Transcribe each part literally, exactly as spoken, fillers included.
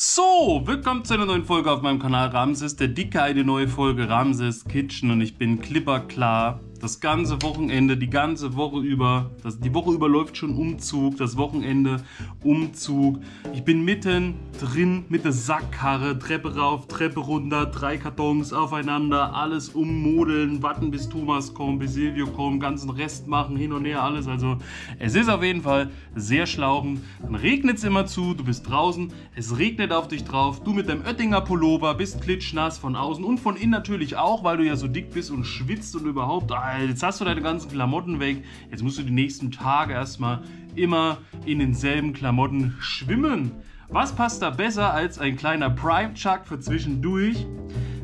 So, willkommen zu einer neuen Folge auf meinem Kanal Ramses, der Dicke, eine neue Folge Ramses Kitchen und ich bin klipperklar. Das ganze Wochenende, die ganze Woche über, das, die Woche über läuft schon Umzug, das Wochenende Umzug. Ich bin mitten drin mit der Sackkarre, Treppe rauf, Treppe runter, drei Kartons aufeinander, alles ummodeln, warten bis Thomas kommt, bis Silvio kommt, ganzen Rest machen, hin und her, alles. Also es ist auf jeden Fall sehr schlauchend. Dann regnet es immer zu, du bist draußen, es regnet auf dich drauf, du mit deinem Oettinger Pullover bist klitschnass von außen und von innen natürlich auch, weil du ja so dick bist und schwitzt und überhaupt. Jetzt hast du deine ganzen Klamotten weg, jetzt musst du die nächsten Tage erstmal immer in denselben Klamotten schwimmen. Was passt da besser als ein kleiner Prime Chuck für zwischendurch?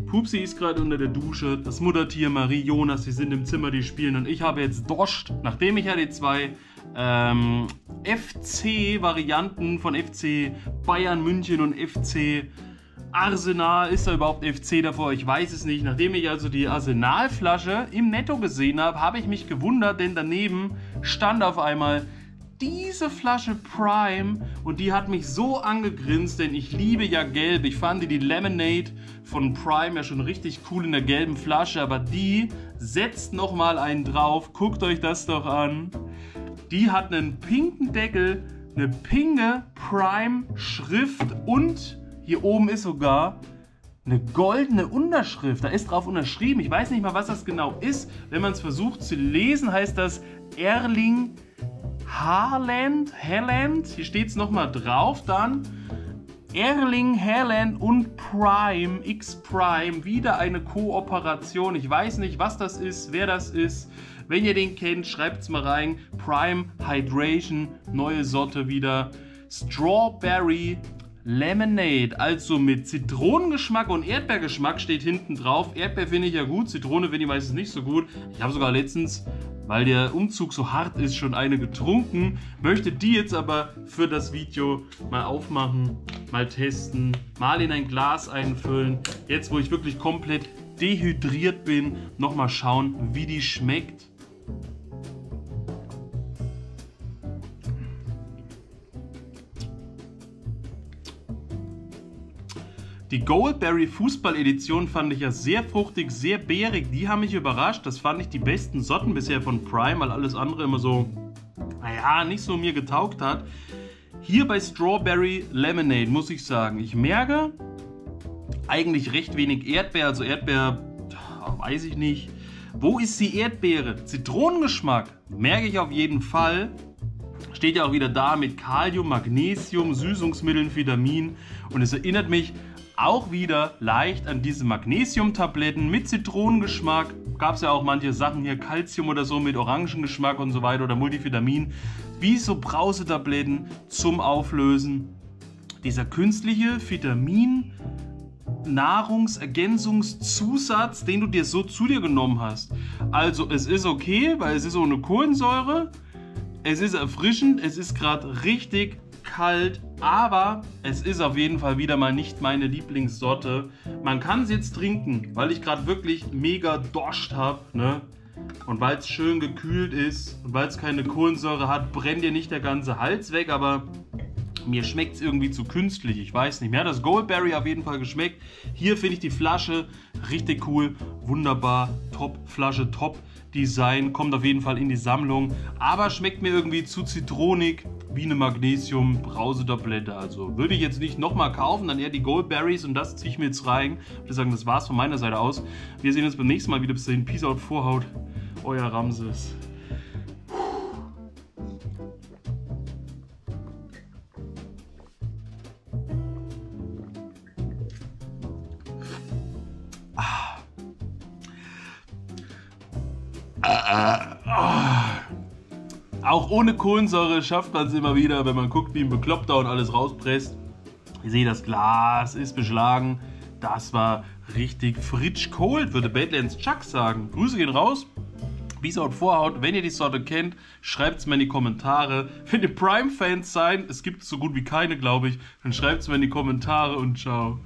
Pupsi ist gerade unter der Dusche, das Muttertier Marie Jonas, die sind im Zimmer, die spielen und ich habe jetzt Dorscht, nachdem ich ja die zwei ähm, F C-Varianten von F C Bayern München und F C Arsenal, ist da überhaupt F C davor? Ich weiß es nicht. Nachdem ich also die Arsenalflasche im Netto gesehen habe, habe ich mich gewundert, denn daneben stand auf einmal diese Flasche Prime und die hat mich so angegrinst, denn ich liebe ja gelb. Ich fand die Lemonade von Prime ja schon richtig cool in der gelben Flasche, aber die setzt nochmal einen drauf. Guckt euch das doch an. Die hat einen pinken Deckel, eine pinke Prime-Schrift und hier oben ist sogar eine goldene Unterschrift. Da ist drauf unterschrieben. Ich weiß nicht mal, was das genau ist. Wenn man es versucht zu lesen, heißt das Erling Haaland. Haaland. Hier steht es nochmal drauf dann. Erling Haaland und Prime, X Prime. Wieder eine Kooperation. Ich weiß nicht, was das ist, wer das ist. Wenn ihr den kennt, schreibt es mal rein. Prime Hydration. Neue Sorte wieder. Strawberry Lemonade, also mit Zitronengeschmack und Erdbeergeschmack steht hinten drauf. Erdbeer finde ich ja gut, Zitrone finde ich meistens nicht so gut. Ich habe sogar letztens, weil der Umzug so hart ist, schon eine getrunken. Möchte die jetzt aber für das Video mal aufmachen, mal testen, mal in ein Glas einfüllen. Jetzt, wo ich wirklich komplett dehydriert bin, nochmal schauen, wie die schmeckt. Die Goldberry Fußball-Edition fand ich ja sehr fruchtig, sehr beerig. Die haben mich überrascht. Das fand ich die besten Sorten bisher von Prime, weil alles andere immer so, naja, nicht so mir getaugt hat. Hier bei Strawberry Lemonade muss ich sagen, ich merke eigentlich recht wenig Erdbeer. Also Erdbeer, weiß ich nicht. Wo ist die Erdbeere? Zitronengeschmack merke ich auf jeden Fall. Steht ja auch wieder da mit Kalium, Magnesium, Süßungsmitteln, Vitaminen. Und es erinnert mich auch wieder leicht an diese Magnesium-Tabletten mit Zitronengeschmack. Gab es ja auch manche Sachen hier, Calcium oder so mit Orangengeschmack und so weiter oder Multivitamin. Wie so Brausetabletten zum Auflösen. Dieser künstliche Vitamin-Nahrungsergänzungszusatz, den du dir so zu dir genommen hast. Also es ist okay, weil es ist ohne Kohlensäure. Es ist erfrischend, es ist gerade richtig kalt, aber es ist auf jeden Fall wieder mal nicht meine Lieblingssorte. Man kann es jetzt trinken, weil ich gerade wirklich mega Durst habe, ne? Und weil es schön gekühlt ist und weil es keine Kohlensäure hat, brennt dir nicht der ganze Hals weg, aber mir schmeckt es irgendwie zu künstlich, ich weiß nicht. Mir hat das Goldberry auf jeden Fall geschmeckt. Hier finde ich die Flasche richtig cool, wunderbar, top Flasche, top Design, kommt auf jeden Fall in die Sammlung, aber schmeckt mir irgendwie zu zitronig, wie eine Magnesium-Brausetablette. Also würde ich jetzt nicht nochmal kaufen, dann eher die Goldberries und das ziehe ich mir jetzt rein. Ich würde sagen, das war's von meiner Seite aus. Wir sehen uns beim nächsten Mal wieder. Bis dahin, Peace out, Vorhaut, euer Ramses. Auch ohne Kohlensäure schafft man es immer wieder, wenn man guckt, wie ein Bekloppter und alles rauspresst. Ihr seht, das Glas ist beschlagen. Das war richtig fritsch cold, würde Badlands Chuck sagen. Grüße gehen raus. Peace out, Vorhaut. Wenn ihr die Sorte kennt, schreibt es mir in die Kommentare. Wenn ihr Prime-Fans seid, es gibt so gut wie keine, glaube ich, dann schreibt es mir in die Kommentare und ciao.